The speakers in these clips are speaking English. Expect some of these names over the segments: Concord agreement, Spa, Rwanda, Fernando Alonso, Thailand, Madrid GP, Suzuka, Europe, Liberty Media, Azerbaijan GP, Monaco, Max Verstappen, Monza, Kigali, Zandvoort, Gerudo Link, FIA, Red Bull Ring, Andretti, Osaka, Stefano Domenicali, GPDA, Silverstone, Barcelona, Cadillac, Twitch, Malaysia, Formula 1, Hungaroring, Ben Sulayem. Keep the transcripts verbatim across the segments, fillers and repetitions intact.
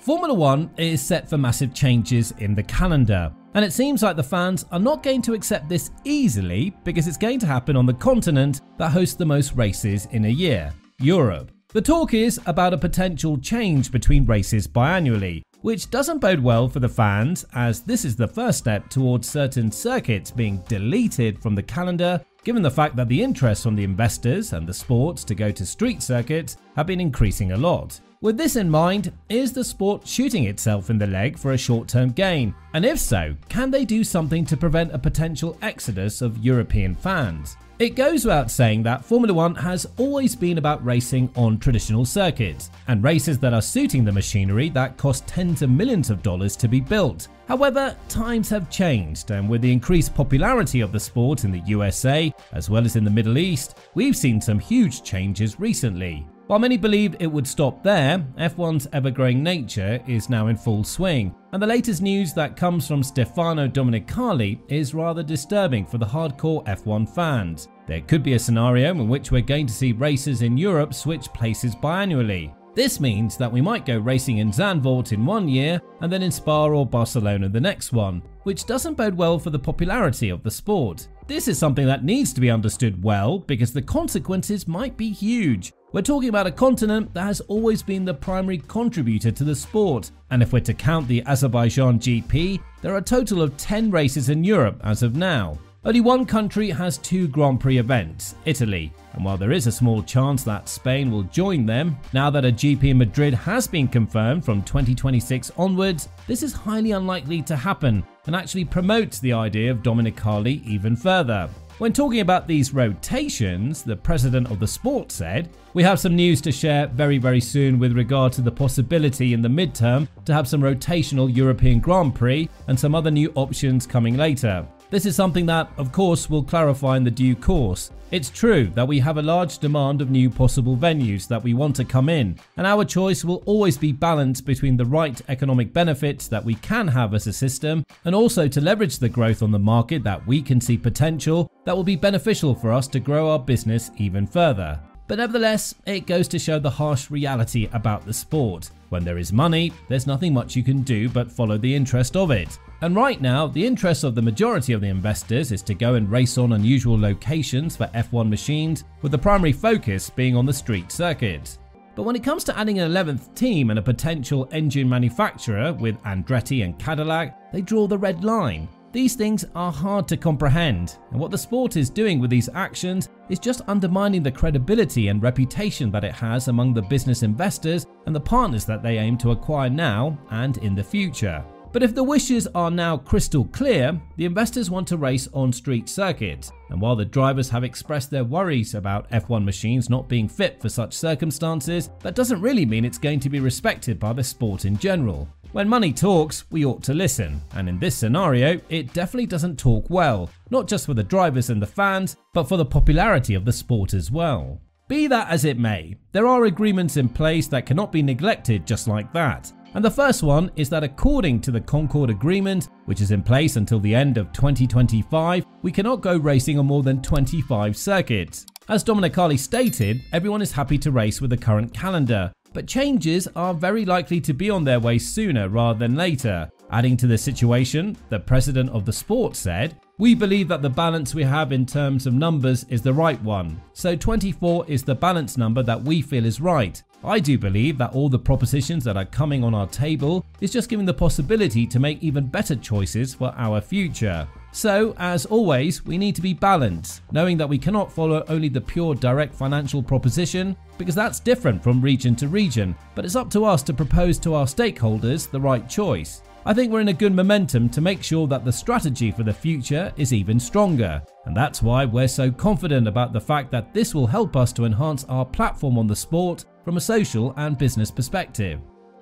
Formula one is set for massive changes in the calendar, and it seems like the fans are not going to accept this easily because it's going to happen on the continent that hosts the most races in a year, Europe. The talk is about a potential change between races biannually, which doesn't bode well for the fans, as this is the first step towards certain circuits being deleted from the calendar, given the fact that the interest from the investors and the sports to go to street circuits have been increasing a lot. With this in mind, is the sport shooting itself in the leg for a short-term gain? And if so, can they do something to prevent a potential exodus of European fans? It goes without saying that Formula one has always been about racing on traditional circuits, and races that are suiting the machinery that cost tens of millions of dollars to be built. However, times have changed, and with the increased popularity of the sport in the U S A, as well as in the Middle East, we've seen some huge changes recently. While many believed it would stop there, F one's ever-growing nature is now in full swing, and the latest news that comes from Stefano Domenicali is rather disturbing for the hardcore F one fans. There could be a scenario in which we're going to see races in Europe switch places biannually. This means that we might go racing in Zandvoort in one year and then in Spa or Barcelona the next one, which doesn't bode well for the popularity of the sport. This is something that needs to be understood well because the consequences might be huge. We're talking about a continent that has always been the primary contributor to the sport, and if we're to count the Azerbaijan G P, there are a total of ten races in Europe as of now. Only one country has two Grand Prix events, Italy, and while there is a small chance that Spain will join them, now that a G P in Madrid has been confirmed from twenty twenty-six onwards, this is highly unlikely to happen and actually promotes the idea of Domenicali even further. When talking about these rotations, the president of the sport said, "We have some news to share very, very soon with regard to the possibility in the midterm to have some rotational European Grand Prix and some other new options coming later. This is something that, of course, will clarify in the due course. It's true that we have a large demand of new possible venues that we want to come in, and our choice will always be balanced between the right economic benefits that we can have as a system and also to leverage the growth on the market that we can see potential that will be beneficial for us to grow our business even further." But nevertheless, it goes to show the harsh reality about the sport. When there is money, there's nothing much you can do but follow the interest of it. And right now, the interest of the majority of the investors is to go and race on unusual locations for F one machines, with the primary focus being on the street circuits. But when it comes to adding an eleventh team and a potential engine manufacturer with Andretti and Cadillac, they draw the red line. These things are hard to comprehend, and what the sport is doing with these actions is just undermining the credibility and reputation that it has among the business investors and the partners that they aim to acquire now and in the future. But if the wishes are now crystal clear, the investors want to race on street circuits, and while the drivers have expressed their worries about F one machines not being fit for such circumstances, that doesn't really mean it's going to be respected by the sport in general. When money talks, we ought to listen, and in this scenario, it definitely doesn't talk well, not just for the drivers and the fans, but for the popularity of the sport as well. Be that as it may, there are agreements in place that cannot be neglected just like that. And the first one is that according to the Concord agreement, which is in place until the end of twenty twenty-five, we cannot go racing on more than twenty-five circuits. As Domenicali stated, everyone is happy to race with the current calendar, but changes are very likely to be on their way sooner rather than later. Adding to this situation, the president of the sport said, "We believe that the balance we have in terms of numbers is the right one, so twenty-four is the balance number that we feel is right. I do believe that all the propositions that are coming on our table is just giving the possibility to make even better choices for our future. So, as always, we need to be balanced, knowing that we cannot follow only the pure direct financial proposition, because that's different from region to region, but it's up to us to propose to our stakeholders the right choice. I think we're in a good momentum to make sure that the strategy for the future is even stronger, and that's why we're so confident about the fact that this will help us to enhance our platform on the sport from a social and business perspective."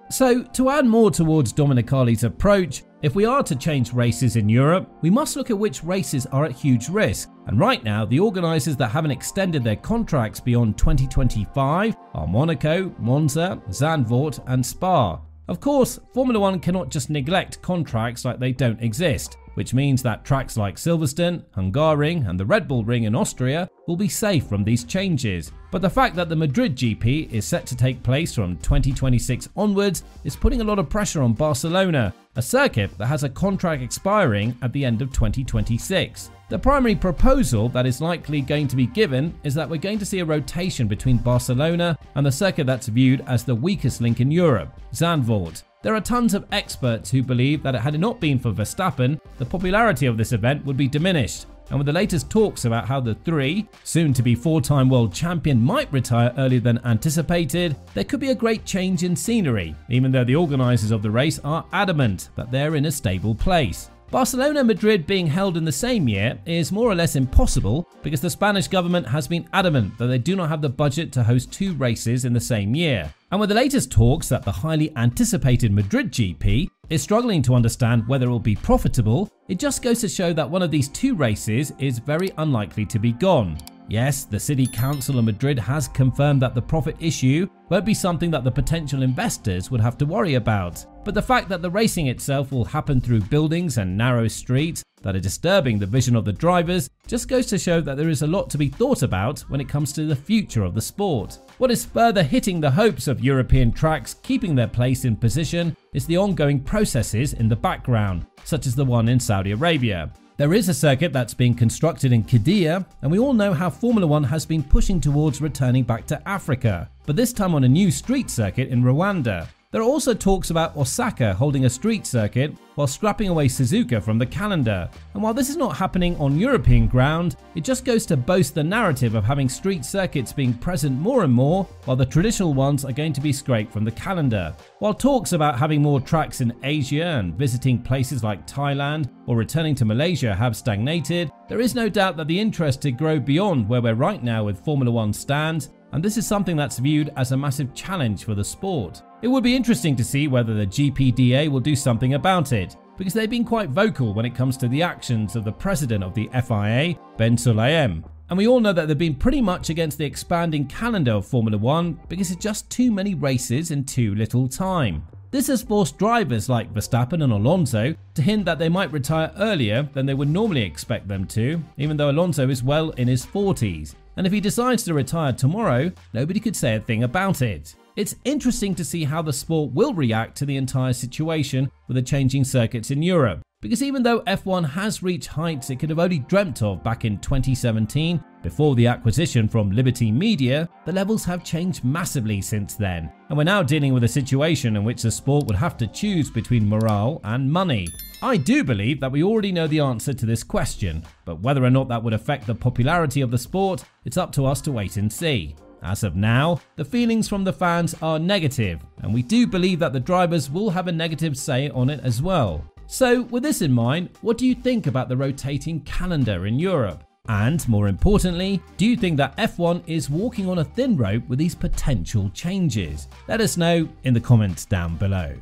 So, to add more towards Domenicali's approach, if we are to change races in Europe, we must look at which races are at huge risk, and right now the organisers that haven't extended their contracts beyond twenty twenty-five are Monaco, Monza, Zandvoort and Spa. Of course, Formula one cannot just neglect contracts like they don't exist. which means that tracks like Silverstone, Hungaroring and the Red Bull Ring in Austria will be safe from these changes. But the fact that the Madrid G P is set to take place from twenty twenty-six onwards is putting a lot of pressure on Barcelona, a circuit that has a contract expiring at the end of twenty twenty-six. The primary proposal that is likely going to be given is that we're going to see a rotation between Barcelona and the circuit that's viewed as the weakest link in Europe, Zandvoort. There are tons of experts who believe that had it not been for Verstappen, the popularity of this event would be diminished. And with the latest talks about how the three, soon to be four-time world champion, might retire earlier than anticipated, there could be a great change in scenery, even though the organisers of the race are adamant that they're in a stable place. Barcelona Madrid being held in the same year is more or less impossible because the Spanish government has been adamant that they do not have the budget to host two races in the same year. And with the latest talks that the highly anticipated Madrid G P is struggling to understand whether it will be profitable, it just goes to show that one of these two races is very unlikely to be gone. Yes, the city council of Madrid has confirmed that the profit issue won't be something that the potential investors would have to worry about. But the fact that the racing itself will happen through buildings and narrow streets that are disturbing the vision of the drivers just goes to show that there is a lot to be thought about when it comes to the future of the sport. What is further hitting the hopes of European tracks keeping their place in position is the ongoing processes in the background, such as the one in Saudi Arabia. There is a circuit that's being constructed in Kigali, and we all know how Formula one has been pushing towards returning back to Africa, but this time on a new street circuit in Rwanda. There are also talks about Osaka holding a street circuit while scrapping away Suzuka from the calendar. And while this is not happening on European ground, it just goes to boast the narrative of having street circuits being present more and more while the traditional ones are going to be scraped from the calendar. While talks about having more tracks in Asia and visiting places like Thailand or returning to Malaysia have stagnated, there is no doubt that the interest to grow beyond where we're right now with Formula one stands, and this is something that's viewed as a massive challenge for the sport. It would be interesting to see whether the G P D A will do something about it, because they've been quite vocal when it comes to the actions of the president of the F I A, Ben Sulayem. And we all know that they've been pretty much against the expanding calendar of Formula one because it's just too many races in too little time. This has forced drivers like Verstappen and Alonso to hint that they might retire earlier than they would normally expect them to, even though Alonso is well in his forties. And if he decides to retire tomorrow, nobody could say a thing about it. It's interesting to see how the sport will react to the entire situation with the changing circuits in Europe, because even though F one has reached heights it could have only dreamt of back in twenty seventeen, before the acquisition from Liberty Media, the levels have changed massively since then, and we're now dealing with a situation in which the sport would have to choose between morale and money. I do believe that we already know the answer to this question, but whether or not that would affect the popularity of the sport, it's up to us to wait and see. As of now, the feelings from the fans are negative, and we do believe that the drivers will have a negative say on it as well. So, with this in mind, what do you think about the rotating calendar in Europe? And, more importantly, do you think that F one is walking on a thin rope with these potential changes? Let us know in the comments down below.